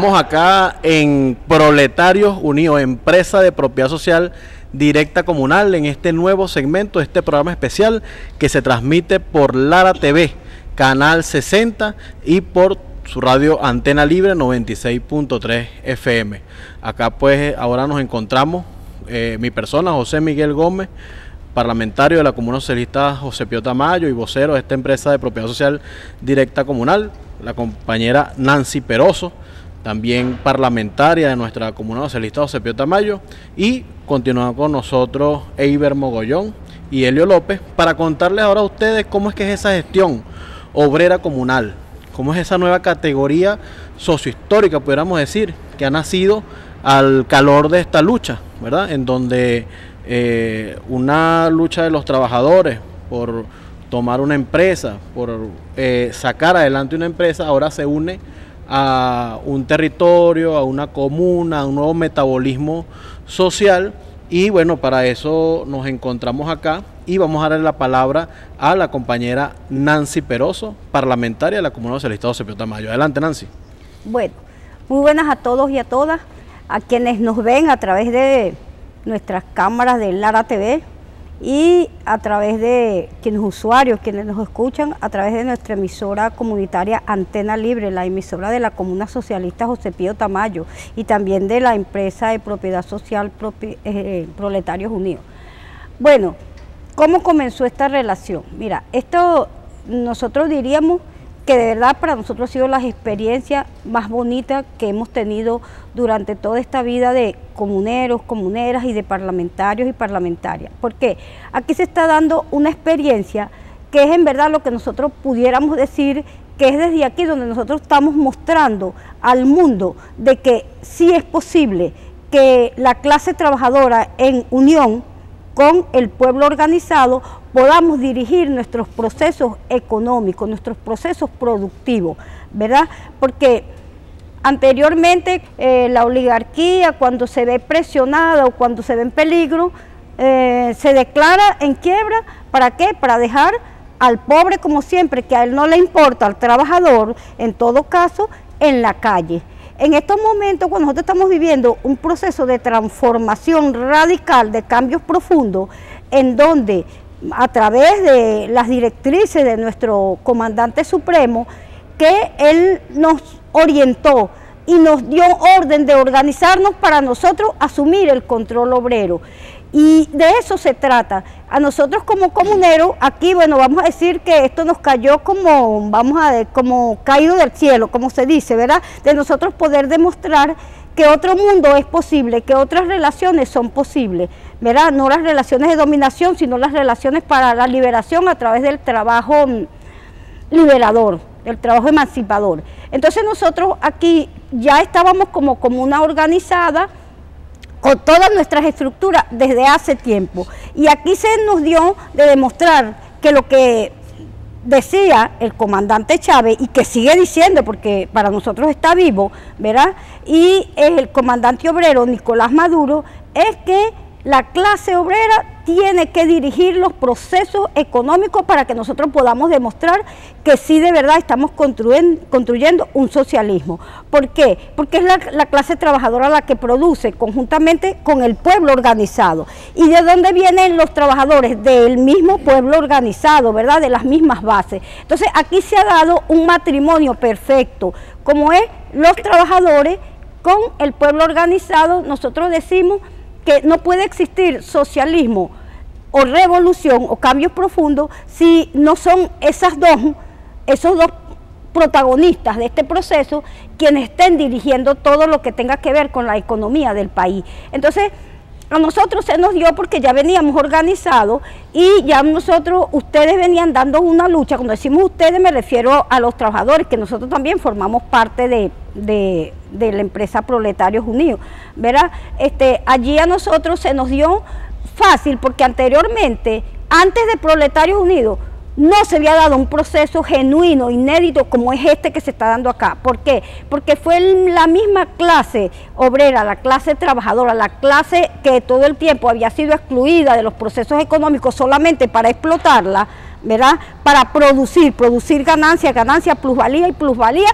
Estamos acá en Proletarios Unidos, empresa de propiedad social directa comunal, en este nuevo segmento, este programa especial que se transmite por Lara TV, canal 60, y por su radio Antena Libre 96.3 FM. Acá pues ahora nos encontramos, mi persona, José Miguel Gómez, parlamentario de la Comuna Socialista José Pío Tamayo y vocero de esta empresa de propiedad social directa comunal, la compañera Nancy Perozo, también parlamentaria de nuestra Comuna Socialista José Pío Tamayo, y continúa con nosotros Eiber Mogollón y Helio López para contarles ahora a ustedes cómo es que es esa gestión obrera comunal, cómo es esa nueva categoría sociohistórica, pudiéramos decir, que ha nacido al calor de esta lucha, ¿verdad? En donde una lucha de los trabajadores por tomar una empresa, por sacar adelante una empresa, ahora se une a un territorio, a una comuna, a un nuevo metabolismo social. Y bueno, para eso nos encontramos acá y vamos a darle la palabra a la compañera Nancy Perozo, parlamentaria de la Comuna Socialista José Pío Tamayo. Adelante, Nancy. Bueno, muy buenas a todos y a todas, a quienes nos ven a través de nuestras cámaras de Lara TV y a través de quienes usuarios, quienes nos escuchan a través de nuestra emisora comunitaria Antena Libre, la emisora de la Comuna Socialista José Pío Tamayo y también de la empresa de propiedad social Proletarios Unidos. Bueno, ¿cómo comenzó esta relación? Mira, esto nosotros diríamos que de verdad para nosotros ha sido la experiencia más bonita que hemos tenido durante toda esta vida de comuneros, comuneras y de parlamentarios y parlamentarias. Porque aquí se está dando una experiencia que es en verdad lo que nosotros pudiéramos decir que es desde aquí donde nosotros estamos mostrando al mundo de que sí es posible que la clase trabajadora en unión con el pueblo organizado podamos dirigir nuestros procesos económicos, nuestros procesos productivos, ¿verdad? Porque anteriormente la oligarquía, cuando se ve presionada o cuando se ve en peligro, se declara en quiebra. ¿Para qué? Para dejar al pobre, como siempre, que a él no le importa, al trabajador, en todo caso, en la calle. En estos momentos, cuando nosotros estamos viviendo un proceso de transformación radical, de cambios profundos, en donde a través de las directrices de nuestro comandante supremo, que él nos orientó y nos dio orden de organizarnos para nosotros asumir el control obrero. Y de eso se trata. A nosotros como comuneros, aquí bueno, vamos a decir que esto nos cayó como, como caído del cielo, como se dice, ¿verdad? De nosotros poder demostrar que otro mundo es posible, que otras relaciones son posibles, ¿verdad? No las relaciones de dominación, sino las relaciones para la liberación a través del trabajo liberador, del trabajo emancipador. Entonces nosotros aquí ya estábamos como comuna organizada, con todas nuestras estructuras desde hace tiempo. Y aquí se nos dio de demostrar que lo que decía el comandante Chávez, y que sigue diciendo porque para nosotros está vivo, ¿verdad? Y el comandante obrero Nicolás Maduro, es que la clase obrera tiene que dirigir los procesos económicos para que nosotros podamos demostrar que sí de verdad estamos construyendo un socialismo. ¿Por qué? Porque es la clase trabajadora la que produce conjuntamente con el pueblo organizado. ¿Y de dónde vienen los trabajadores? Del mismo pueblo organizado, ¿verdad? De las mismas bases. Entonces aquí se ha dado un matrimonio perfecto, como es los trabajadores con el pueblo organizado. Nosotros decimos que no puede existir socialismo o revolución o cambios profundos si no son esos dos protagonistas de este proceso quienes estén dirigiendo todo lo que tenga que ver con la economía del país. Entonces, a nosotros se nos dio porque ya veníamos organizados y ya nosotros, ustedes venían dando una lucha. Cuando decimos ustedes me refiero a los trabajadores, que nosotros también formamos parte de la empresa Proletarios Unidos, ¿verdad? Allí a nosotros se nos dio fácil porque anteriormente, antes de Proletarios Unidos, no se había dado un proceso genuino, inédito, como es este que se está dando acá. ¿Por qué? Porque fue la misma clase obrera, la clase trabajadora, la clase que todo el tiempo había sido excluida de los procesos económicos solamente para explotarla, ¿verdad? Para producir ganancia, plusvalía y plusvalía,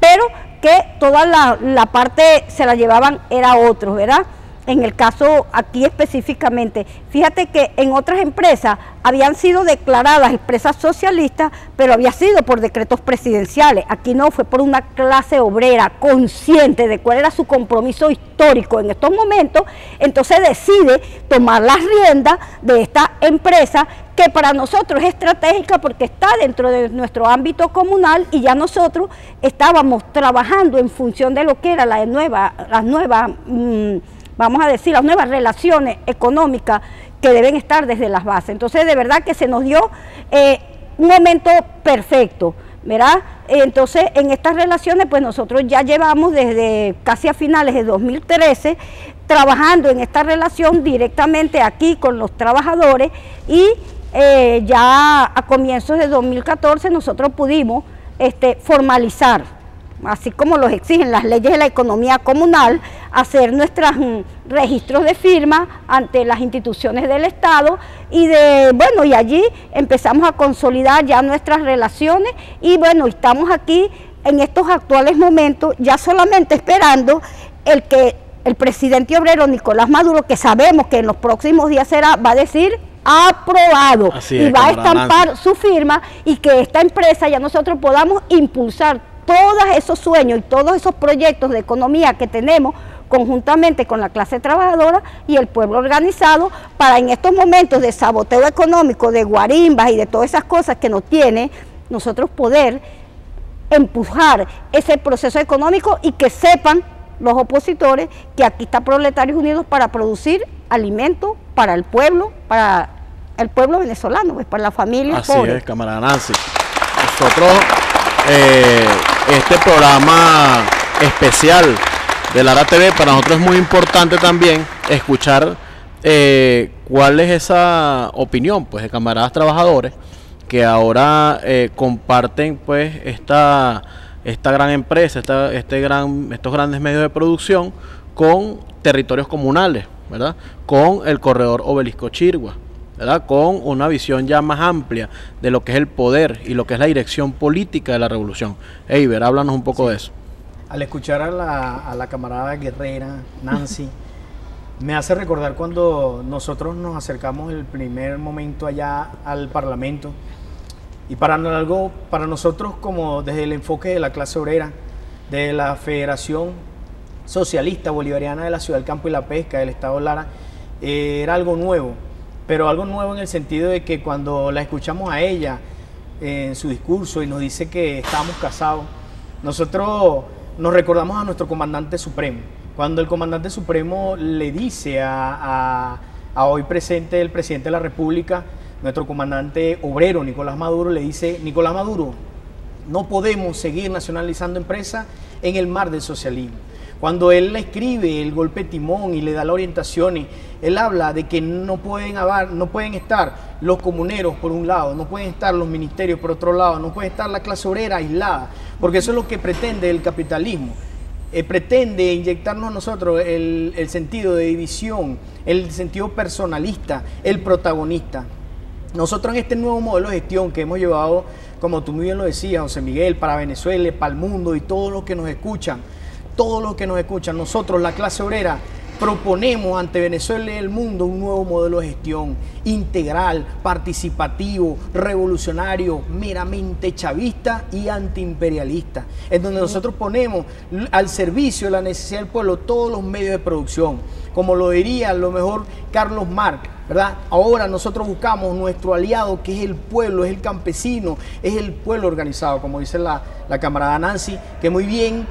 pero que toda la parte se la llevaban era otros, ¿verdad? En el caso aquí específicamente, fíjate que en otras empresas habían sido declaradas empresas socialistas, pero había sido por decretos presidenciales. Aquí no, fue por una clase obrera consciente de cuál era su compromiso histórico en estos momentos. Entonces decide tomar las riendas de esta empresa que para nosotros es estratégica porque está dentro de nuestro ámbito comunal y ya nosotros estábamos trabajando en función de lo que era las nuevas relaciones económicas que deben estar desde las bases. Entonces, de verdad que se nos dio un momento perfecto, ¿verdad? Entonces, en estas relaciones, pues nosotros ya llevamos desde casi a finales de 2013 trabajando en esta relación directamente aquí con los trabajadores y ya a comienzos de 2014 nosotros pudimos formalizar, así como los exigen las leyes de la economía comunal, hacer nuestros registros de firmas ante las instituciones del Estado y allí empezamos a consolidar ya nuestras relaciones y bueno, estamos aquí en estos actuales momentos ya solamente esperando el presidente obrero Nicolás Maduro, que sabemos que en los próximos días va a decir aprobado y va a estampar su firma y que esta empresa ya nosotros podamos impulsar todos esos sueños y todos esos proyectos de economía que tenemos conjuntamente con la clase trabajadora y el pueblo organizado para en estos momentos de saboteo económico, de guarimbas y de todas esas cosas que nos tiene, nosotros poder empujar ese proceso económico y que sepan los opositores que aquí está Proletarios Unidos para producir alimentos para el pueblo, venezolano, pues para la familia pobre. Así es, camarada Nancy. Nosotros... este programa especial de Lara TV para nosotros es muy importante también escuchar cuál es esa opinión pues de camaradas trabajadores que ahora comparten pues esta gran empresa, estos grandes medios de producción con territorios comunales, ¿verdad? Con el corredor Obelisco Chirgua, ¿verdad? Con una visión ya más amplia de lo que es el poder y lo que es la dirección política de la revolución. Eiber, háblanos un poco de eso. Al escuchar a la camarada guerrera, Nancy, me hace recordar cuando nosotros nos acercamos el primer momento allá al Parlamento y para nosotros como desde el enfoque de la clase obrera, de la Federación Socialista Bolivariana de la Ciudad del Campo y la Pesca, del Estado Lara, era algo nuevo. Pero algo nuevo en el sentido de que cuando la escuchamos a ella en su discurso y nos dice que estábamos casados, nosotros nos recordamos a nuestro comandante supremo. Cuando el comandante supremo le dice a hoy presente el presidente de la República, nuestro comandante obrero Nicolás Maduro, le dice: Nicolás Maduro, no podemos seguir nacionalizando empresas en el mar del socialismo. Cuando él le escribe el golpe de timón y le da las orientaciones, él habla de que no pueden estar los comuneros por un lado, no pueden estar los ministerios por otro lado, no puede estar la clase obrera aislada, porque eso es lo que pretende el capitalismo. Pretende inyectarnos a nosotros el sentido de división, el sentido personalista, el protagonista. Nosotros en este nuevo modelo de gestión que hemos llevado, como tú muy bien lo decías, José Miguel, para Venezuela, para el mundo y todos los que nos escuchan, nosotros, la clase obrera, proponemos ante Venezuela y el mundo un nuevo modelo de gestión integral, participativo, revolucionario, meramente chavista y antiimperialista, en donde nosotros ponemos al servicio de la necesidad del pueblo todos los medios de producción. Como lo diría a lo mejor Carlos Marx, ¿verdad? Ahora nosotros buscamos nuestro aliado, que es el pueblo, es el campesino, es el pueblo organizado, como dice la camarada Nancy, que muy bien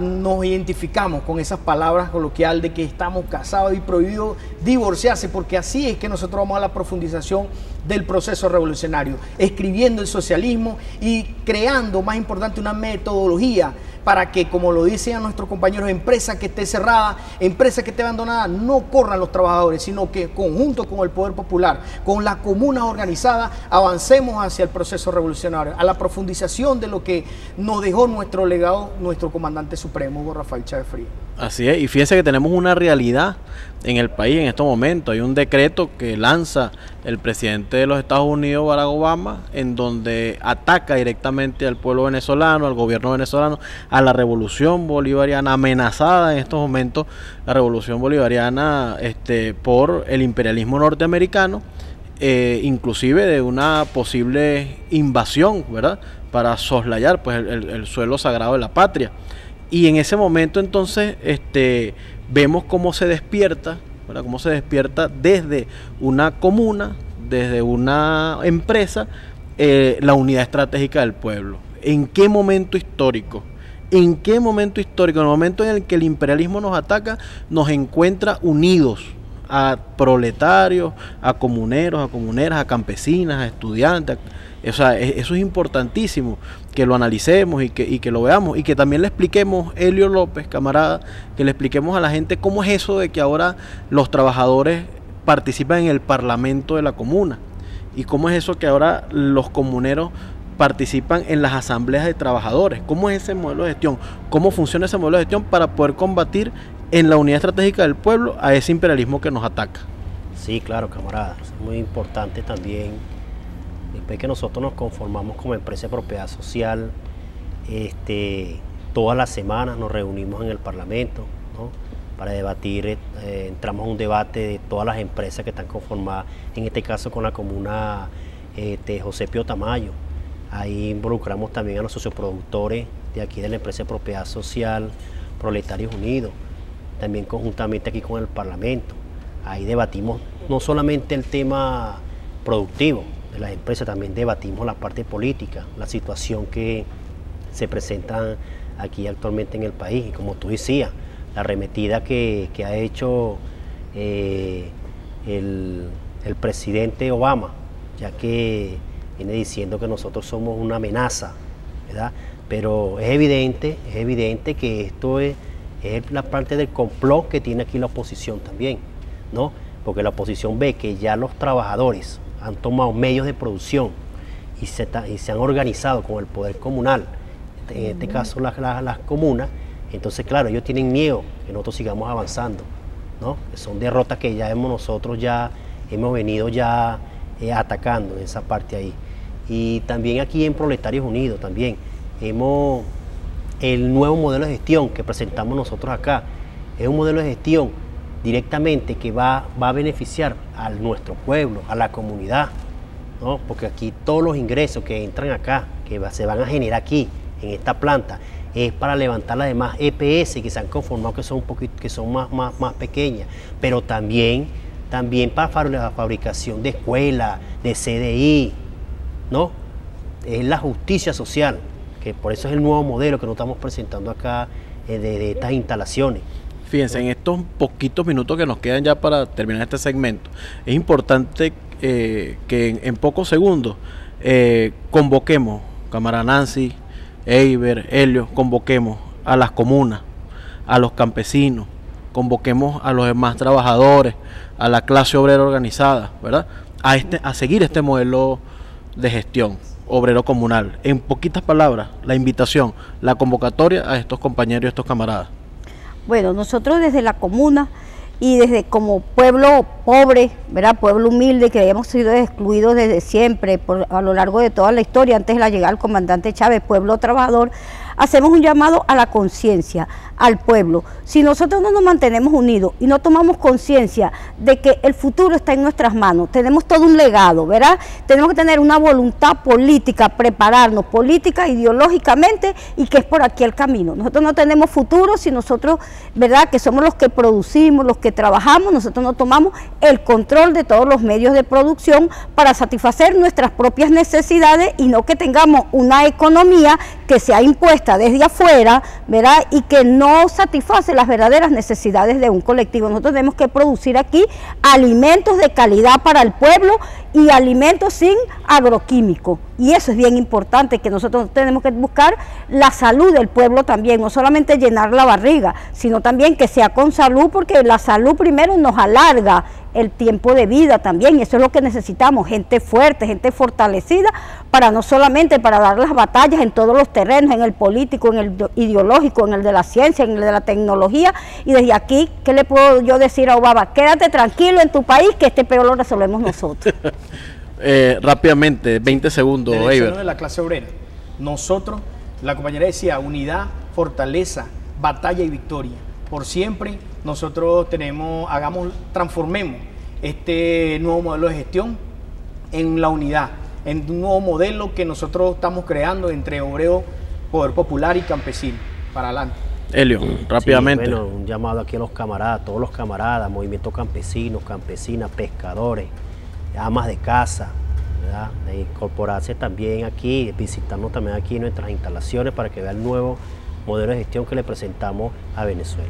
nos identificamos con esas palabras coloquial de que estamos casados y prohibido divorciarse, porque así es que nosotros vamos a la profundización del proceso revolucionario, escribiendo el socialismo y creando, más importante, una metodología para que, como lo dicen nuestros compañeros, empresas que esté cerrada, empresas que esté abandonada, no corran los trabajadores, sino que conjunto con el poder popular, con las comunas organizadas, avancemos hacia el proceso revolucionario, a la profundización de lo que nos dejó nuestro legado, nuestro comandante supremo, Hugo Rafael Chávez Frías. Así es, y fíjense que tenemos una realidad en el país en estos momentos. Hay un decreto que lanza el presidente de los Estados Unidos, Barack Obama, en donde ataca directamente al pueblo venezolano, al gobierno venezolano, a la revolución bolivariana, amenazada en estos momentos la revolución bolivariana por el imperialismo norteamericano, inclusive de una posible invasión, ¿verdad?, para soslayar pues el suelo sagrado de la patria. Y en ese momento entonces vemos cómo se despierta, ¿verdad?, cómo se despierta desde una comuna, desde una empresa, la unidad estratégica del pueblo. ¿En qué momento histórico? ¿En qué momento histórico? En el momento en el que el imperialismo nos ataca, nos encuentra unidos a proletarios, a comuneros, a comuneras, a campesinas, a estudiantes. O sea, eso es importantísimo, que lo analicemos y que lo veamos, y que también le expliquemos, Helio López, camarada, que le expliquemos a la gente cómo es eso de que ahora los trabajadores participan en el parlamento de la comuna, y cómo es eso que ahora los comuneros participan en las asambleas de trabajadores, cómo es ese modelo de gestión, cómo funciona ese modelo de gestión para poder combatir en la unidad estratégica del pueblo a ese imperialismo que nos ataca. Sí, claro, camarada, es muy importante también. Después que nosotros nos conformamos como empresa de propiedad social, todas las semanas nos reunimos en el Parlamento, ¿no?, para debatir. Entramos a un debate de todas las empresas que están conformadas, en este caso con la comuna José Pío Tamayo. Ahí involucramos también a los socioproductores de aquí de la empresa de propiedad social, Proletarios Unidos, también conjuntamente aquí con el Parlamento. Ahí debatimos no solamente el tema productivo de las empresas, también debatimos la parte política, la situación que se presenta aquí actualmente en el país, y como tú decías, la arremetida que ha hecho el presidente Obama, ya que viene diciendo que nosotros somos una amenaza, ¿verdad? Pero es evidente que esto es la parte del complot que tiene aquí la oposición también, ¿no? Porque la oposición ve que ya los trabajadores han tomado medios de producción y se han organizado con el poder comunal, en este caso las comunas. Entonces, claro, ellos tienen miedo que nosotros sigamos avanzando, ¿no? Son derrotas que ya nosotros hemos venido atacando en esa parte ahí. Y también aquí en Proletarios Unidos también el nuevo modelo de gestión que presentamos nosotros acá es un modelo de gestión directamente que va a beneficiar a nuestro pueblo, a la comunidad, ¿no? Porque aquí todos los ingresos que entran acá, se van a generar aquí, en esta planta, es para levantar las demás EPS que se han conformado, que son más pequeñas, pero también para la fabricación de escuelas, de CDI, ¿no? Es la justicia social, que por eso es el nuevo modelo que nos estamos presentando acá de estas instalaciones. Fíjense, en estos poquitos minutos que nos quedan ya para terminar este segmento, es importante que en pocos segundos convoquemos, camarada Nancy, Eiber, Helio, convoquemos a las comunas, a los campesinos, convoquemos a los demás trabajadores, a la clase obrera organizada, ¿verdad?, a seguir este modelo de gestión obrero comunal. En poquitas palabras, la invitación, la convocatoria a estos compañeros y a estos camaradas. Bueno, nosotros desde la comuna y desde como pueblo pobre, ¿verdad?, pueblo humilde, que habíamos sido excluidos desde siempre, a lo largo de toda la historia, antes de la llegada del comandante Chávez, pueblo trabajador, hacemos un llamado a la conciencia, al pueblo. Si nosotros no nos mantenemos unidos y no tomamos conciencia de que el futuro está en nuestras manos, tenemos todo un legado, ¿verdad? Tenemos que tener una voluntad política, prepararnos política, ideológicamente, y que es por aquí el camino. Nosotros no tenemos futuro si nosotros, ¿verdad?, que somos los que producimos, los que trabajamos, nosotros no tomamos el control de todos los medios de producción para satisfacer nuestras propias necesidades, y no que tengamos una economía que sea impuesta desde afuera, ¿verdad?, y que no satisface las verdaderas necesidades de un colectivo. Nosotros tenemos que producir aquí alimentos de calidad para el pueblo y alimentos sin agroquímicos. Y eso es bien importante, que nosotros tenemos que buscar la salud del pueblo también, no solamente llenar la barriga, sino también que sea con salud, porque la salud primero nos alarga el tiempo de vida también, y eso es lo que necesitamos, gente fuerte, gente fortalecida, para no solamente para dar las batallas en todos los terrenos, en el político, en el ideológico, en el de la ciencia, en el de la tecnología. Y desde aquí, ¿qué le puedo yo decir a Obama? Quédate tranquilo en tu país, que este peor lo resolvemos nosotros. Rápidamente, 20 segundos, Eiber. De la clase obrera, nosotros, la compañera decía, unidad, fortaleza, batalla y victoria. Por siempre nosotros tenemos, transformemos este nuevo modelo de gestión en la unidad, en un nuevo modelo que nosotros estamos creando entre obrero, poder popular y campesino. Para adelante. Helio, rápidamente. Sí, bueno, un llamado aquí a los camaradas, todos los camaradas, movimientos campesinos, campesinas, pescadores, amas de casa, ¿verdad? De incorporarse también aquí, visitarnos también aquí en nuestras instalaciones para que vean el nuevo modelo de gestión que le presentamos a Venezuela.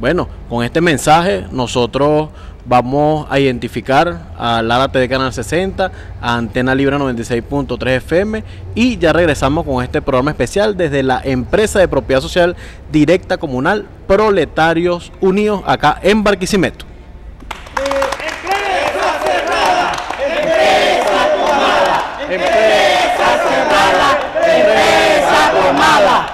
Bueno, con este mensaje nosotros vamos a identificar a Lara TV Canal 60, a Antena Libre 96.3 FM y ya regresamos con este programa especial desde la empresa de propiedad social directa comunal Proletarios Unidos acá en Barquisimeto. ¡Empresa tomada! ¡Empresa tomada! ¡Empresa tomada!